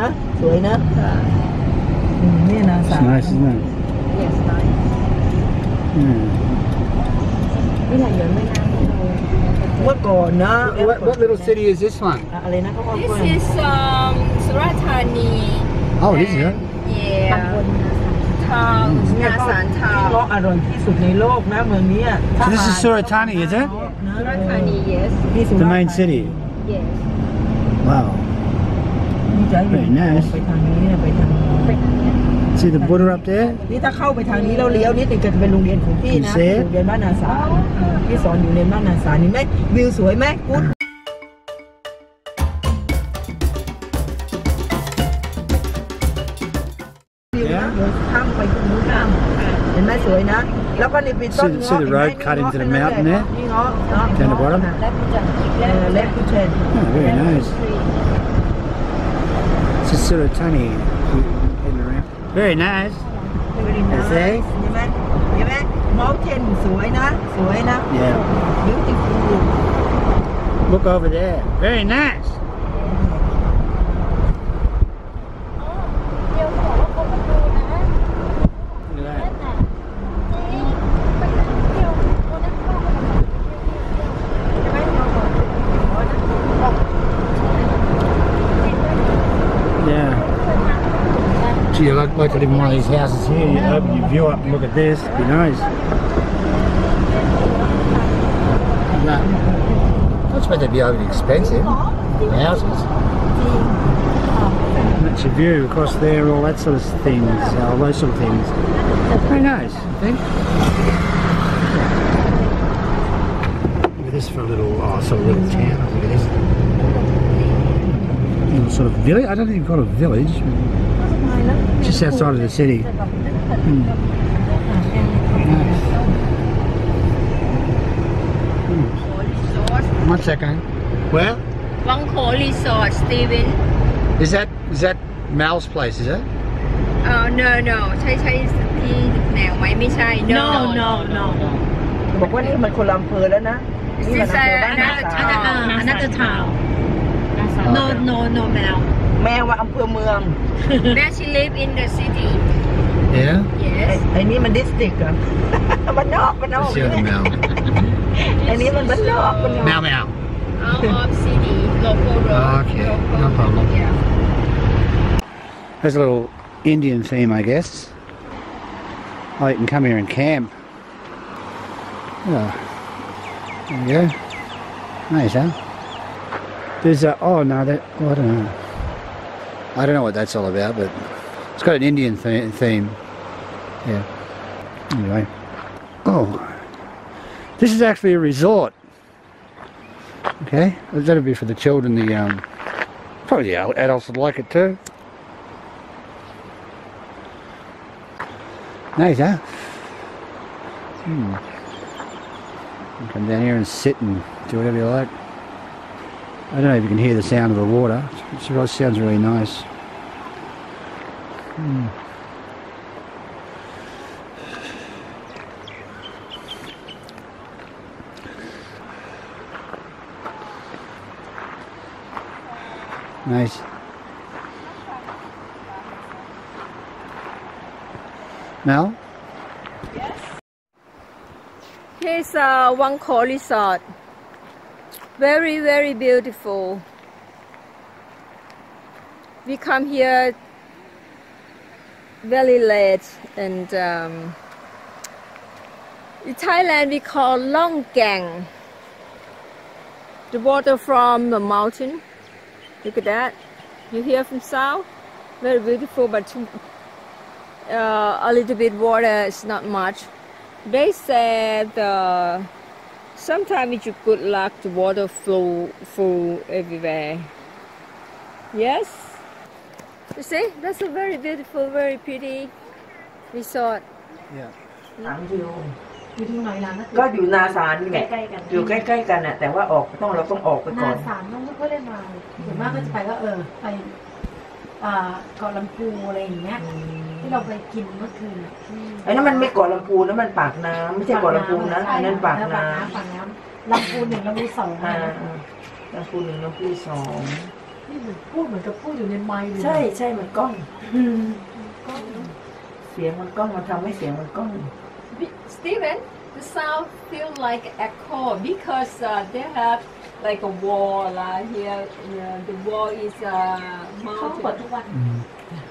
นะ สวยนะ นี่นะ สาม nice นะ yes nice ไม่หลายเยอะไม่นานWhat little city is this one? This is Surat Thani. Oh, this is it? Yeah. So this is Surat Thani, is it? Surat Thani, yes. The main city? Yes. Wow. Very nice. See the Buddha up there? You can see it?ที่สอนอยู่ในบ้านนาสานี่ไหมวิวสวยไหมคุณวิวนะข้ามไปคุณนู้นนะเห็นไหมสวยนะแล้วก็นี่เป็นต้นเงาะเห็นไหมนี่เงาะเนาะเล็บกุเชน very nice this is Surat Thani very nice Mountain, สวยนะสวยนะ beautiful look over there very nice เดี๋ยวขอลงไปดูนะนั่นน่ะนี่ไปนั่งเที่ยวโอ้นั่งเที่ยวกันจะไม่เอาของโอ้นั่งบอก yeah gee I like living in one of these houses here you open your view up and look at this it'd be nice Not supposed to be overly expensive. The houses. And that's your view across there, all that sort of things, all those sort of things. Very nice, I think. Look at this for a little, oh, sort of little town. Look at this. Little sort of village. I don't think you've got a village. Just outside of the city. One second. Where? Wangho Resort, Steven. Is that Mal's place? Is it? Oh no. Chinese now. Why me Chai? No. But what is my Kolampur? This is another town. No, Mal. Mal was Ampur Muang. Where she live in the city. Yeah. Yes. I need my district. But no. It's your Mal. And even the Meow. Out of city, local road. Okay, no problem. Yeah. There's a little Indian theme, I guess. Oh, you can come here and camp. Oh, there we go. Nice, huh? There's a. Oh no, that. Oh, I don't know. I don't know what that's all about, but it's got an Indian theme. Yeah. Anyway. Oh. This is actually a resort. Okay, that'll be for the children. The probably the adults would like it too. Nice, huh? You can come down here and sit and do whatever you like. I don't know if you can hear the sound of the water. It sounds really nice. Nice. Mel? Yes. Here's Wangho Resort. Very, very beautiful. We come here very late, and in Thailand we call Longkong. The water from the mountain. Look at that. You hear from south? Very beautiful, but a little bit water is not much. They said sometimes it's good luck the water flow full everywhere. Yes? You see? That's a very beautiful, very pretty resort. Yeah.ก็อยู่นาสารนี่แหละอยู่ใกล้ๆกันน่ะแต่ว่าออกต้องออกไปก่อนนาสารต้องไม่ค่อยได้มาส่วนมากก็จะไปก็ไปเกาะลำพูอะไรอย่างเงี้ยที่เราไปกินเมื่อคืนไอ้นั่นมันไม่เกาะลำพูนะมันปากน้ำไม่ใช่เกาะลำพูนะไอ้นั่นปากน้ำลำพู 1 ลำพู 2 ลำพู 1 ลำพู 2 นี่มันพูดเหมือนกับพูดอยู่ในไมค์เลยใช่ใช่มันก้องเสียงมันก้องมันทำให้เสียงมันก้อง Steven the sound feel like echo because they have like a wall here the wall is mountain เปิดทุกวัน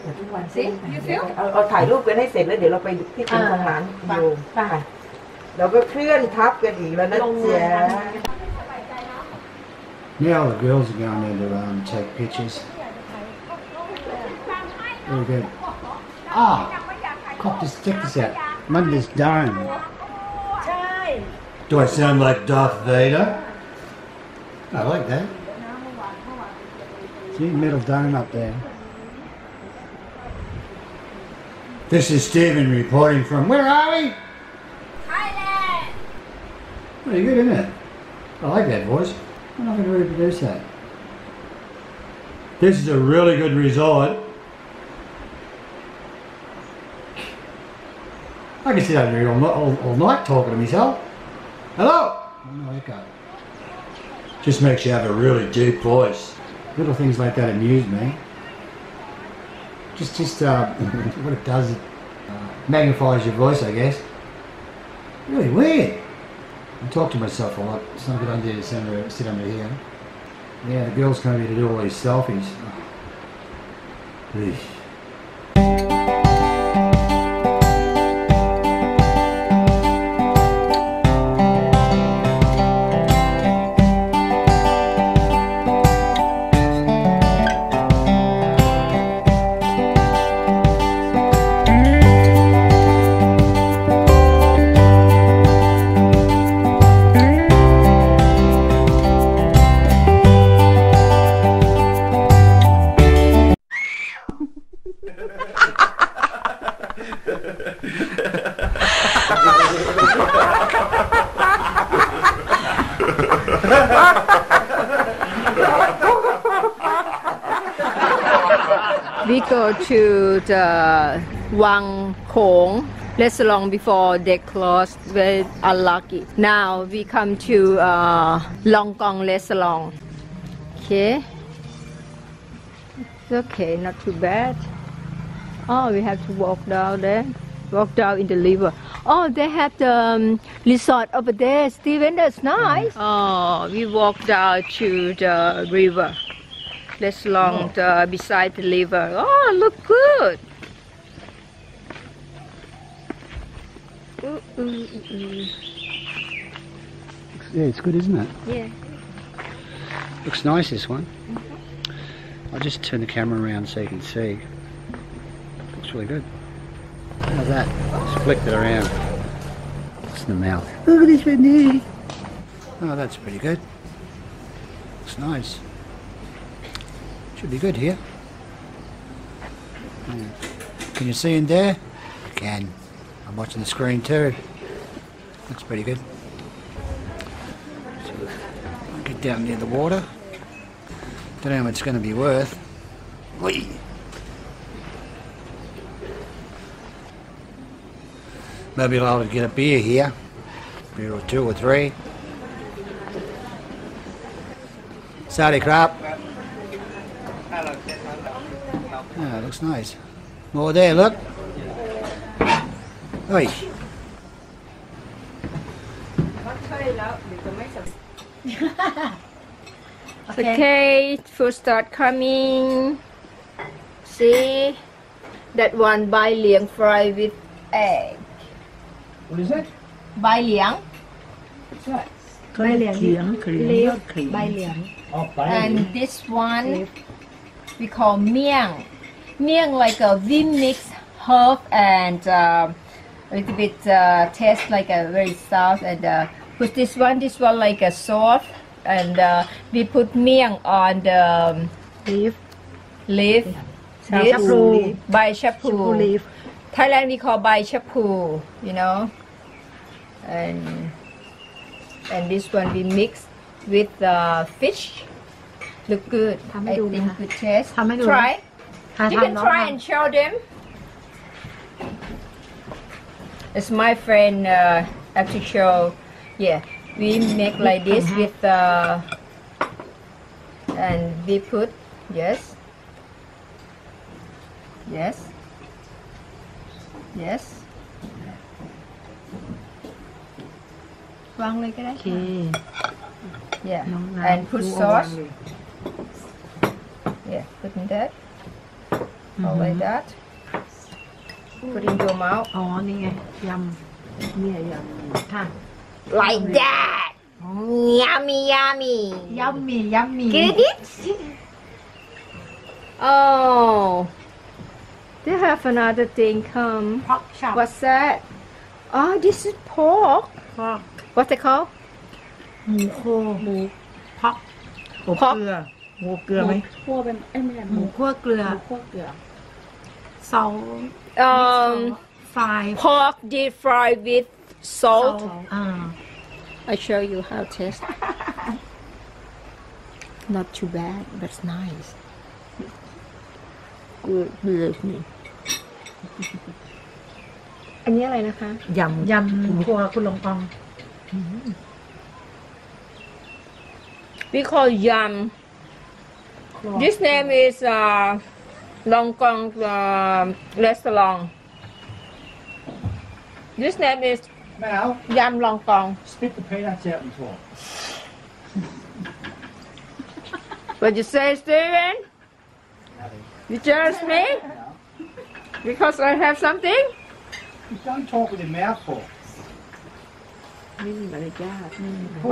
เปิดทุกวันสิ you feel เอาถ่ายรูปกันให้เสร็จแล้วเดี๋ยวเราไปที่เป็นของร้านโยมเราก็เคลื่อนทับกันอีกแล้วนะเจ๊Now all the girls are going in to take pictures. There we go. Ah, cop this, check this out. Monday's dome. Do I sound like Darth Vader? I like that. See, metal dome up there. This is Stephen reporting from, where are we? Thailand. Pretty good, isn't it? I like that voice. I'm not going to reproduce that. This is a really good resort. I can sit over here all night talking to myself. Hello! Oh, no echo. Just makes you have a really deep voice. Little things like that amuse me. Just what it does, it magnifies your voice, I guess. Really weird. I talk to myself a lot. It's not a good idea to sit under here. Yeah, the girls come here to do all these selfies. Eesh. We go to the Wangho Resort before they closed. We are lucky. Now we come to Longkong Restaurant. Okay, it's okay, not too bad. Oh, we have to walk down there. Walk down in the river. Oh, they have the resort over there, Steven. That's nice. Oh, we walk down to the river. Let's long beside the river. Oh, look good. Yeah, it's good, isn't it? Yeah. Looks nice, this one. Mm-hmm. I'll just turn the camera around so you can see. Looks really good. How's that? Just flicked it around. It's in the mouth. Look at this one there. Oh, that's pretty good. Looks nice. Should be good here. Yeah. Can you see in there? I can. I'm watching the screen too. Looks pretty good. So I'll get down near the water. Don't know how much it's going to be worth. Whee! Maybe I'll get a beer here. Beer or two or three. Saudi crap. Oh, looks nice. More there, look. Oi. Okay, food start coming. See? That one bai liang fried with egg. What is that? Bai liang. What's that? Bai liang. Bai liang. And this one we call miang. Miang like a we mix herb and a little bit taste like a very soft and put this one like a sauce and we put miang on the leaf. Bai cha phlu leaf. Thailand we call bai cha phlu, you know. And this one we mix with fish. Look good. I think good taste. Try. You can try and show them. It's my friend have to show. Yeah, we make like this with and we put Yes. Yes. Yes. Wang like that. Okay. Yeah. And put sauce. Yeah, put in that. All like that. Put in your mouth. Oh, yeah, yum. Yeah, yum. Like that. Yummy, yummy. Yummy, yummy. Get it? Oh. They have another thing come. Pork chop. What's that? Oh, this is pork. Pork. What's it called? Pork. Pork. หมูคั่วเกลือ pork deep fried with salt. I show you how to taste. Not too bad, but it's nice. Good, believe me. อันนี้อะไรนะคะ ยำหมูคั่วคุณลงกอง We call yum. This name is Longkong restaurant. This name is Yam Longkong. Speak the Pay before. What you say, Steven? Nothing. You jealous me? No. Because I have something? You don't talk with your mouth full. Look at that! Oh,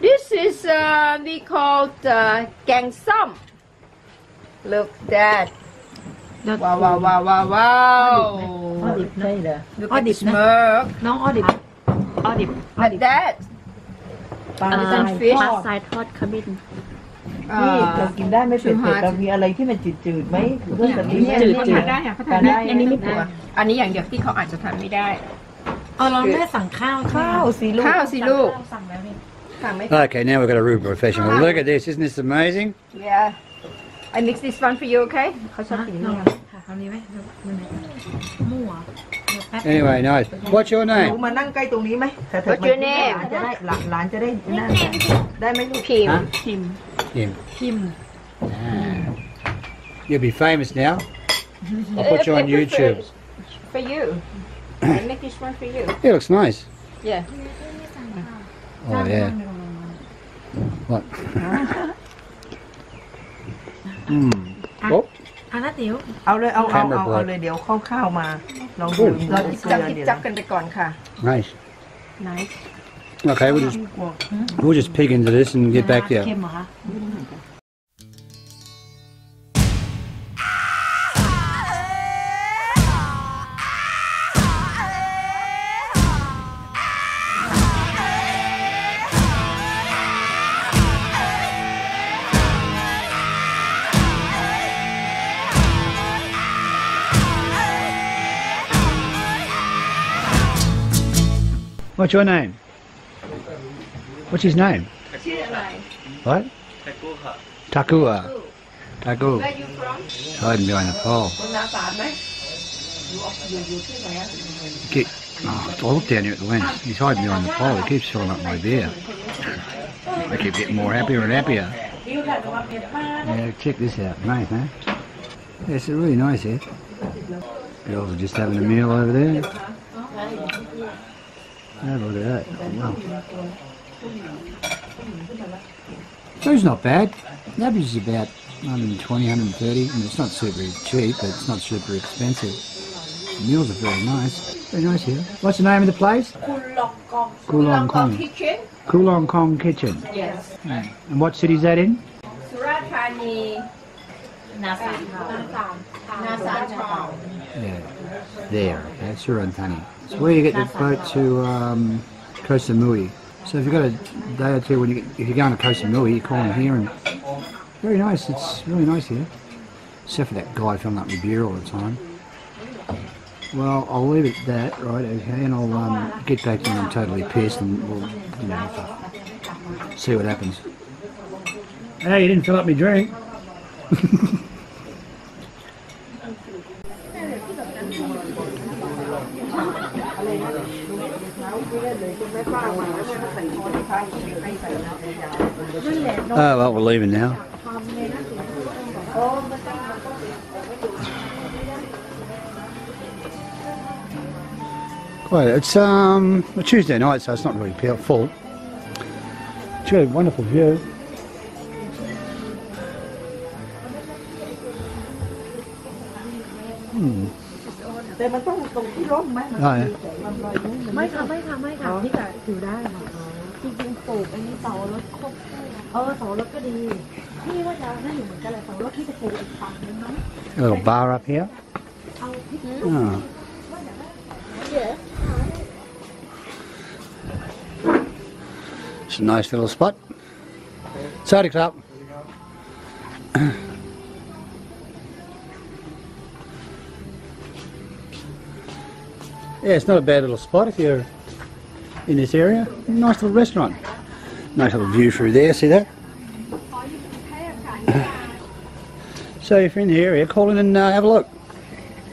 this is we call gang sum. Look at that. Wow, wow, wow, wow, wow. Look at the smoke. Like that. Fish. Okay, now we've got a real professional. Well, look at this, isn't this amazing? Yeah. I mix this one for you, okay? Anyway, nice. What's your name? What's your name? Kim. Kim. Kim. You'll be famous now. I'll put you on YouTube. For you. I make this one for you. It looks nice. Yeah. Oh, yeah. What? Oh. Nice. Nice. Okay, we'll just pig into this and get back there. What's your name? What's his name? What? Takua. Takua. Takua. Where are you from? Hiding behind the pole. I look down here at the lens. He's hiding behind the pole. He keeps filling up my beer. I keep getting more happier and happier. Yeah, check this out, mate, huh? Yeah, it's really nice here. Girls are just having a meal over there. Have a look at that. Food's not bad. The average is about 120, 130. I mean, it's not super cheap, but it's not super expensive. The meals are very nice. Very nice here. What's the name of the place? Kulong Kong. Kulong Kong Kitchen. Kulong Kong Kitchen. Yes. Right. And what city is that in? Surat Thani. Nasan Town. Yeah. There. That's Surat Thani. It's where you get the boat to Ko Samui. So if you've got a day or two, if you're going to Ko Samui, you call them here and... Very nice, it's really nice here. Except for that guy filling up my beer all the time. Well, I'll leave it at that, right, okay, and I'll get back in and I'm totally pissed and we'll, you know, see what happens. Hey, you didn't fill up my drink. Oh, well, we're leaving now. Well, it's a Tuesday night, so it's not really full. It's really a wonderful view. Hmm. A little bar up here. Oh. It's a nice little spot. Sorry, Club. Yeah, it's not a bad little spot if you're in this area. Nice little restaurant. Nice little view through there, see that? So if you're in the area, call in and have a look.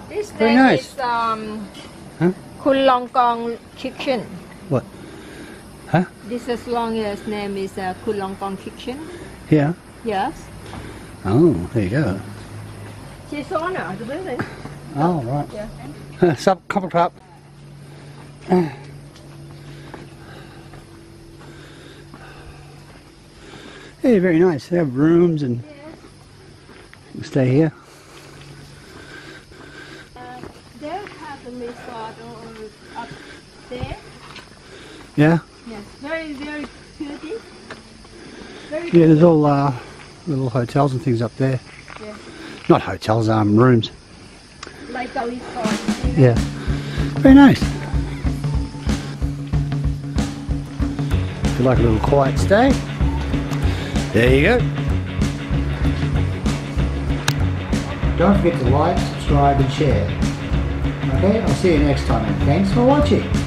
This very thing nice. Is huh? Kulong Kong Kitchen. What? Huh? This is Long's name is Kulong Kong Kitchen. Yeah? Yes. Oh, there you go. She's on the building. Oh, right. Yeah. Sup, couple crap. Hey, very nice. They have rooms and you can stay here. They have a resort up there. Yeah? Yes, very, very pretty. Very pretty. There's all little hotels and things up there. Yeah. Not hotels, rooms. Like a resort. Yeah. Very nice. If you like a little quiet stay. There you go. Don't forget to like, subscribe and share. Okay, I'll see you next time and thanks for watching.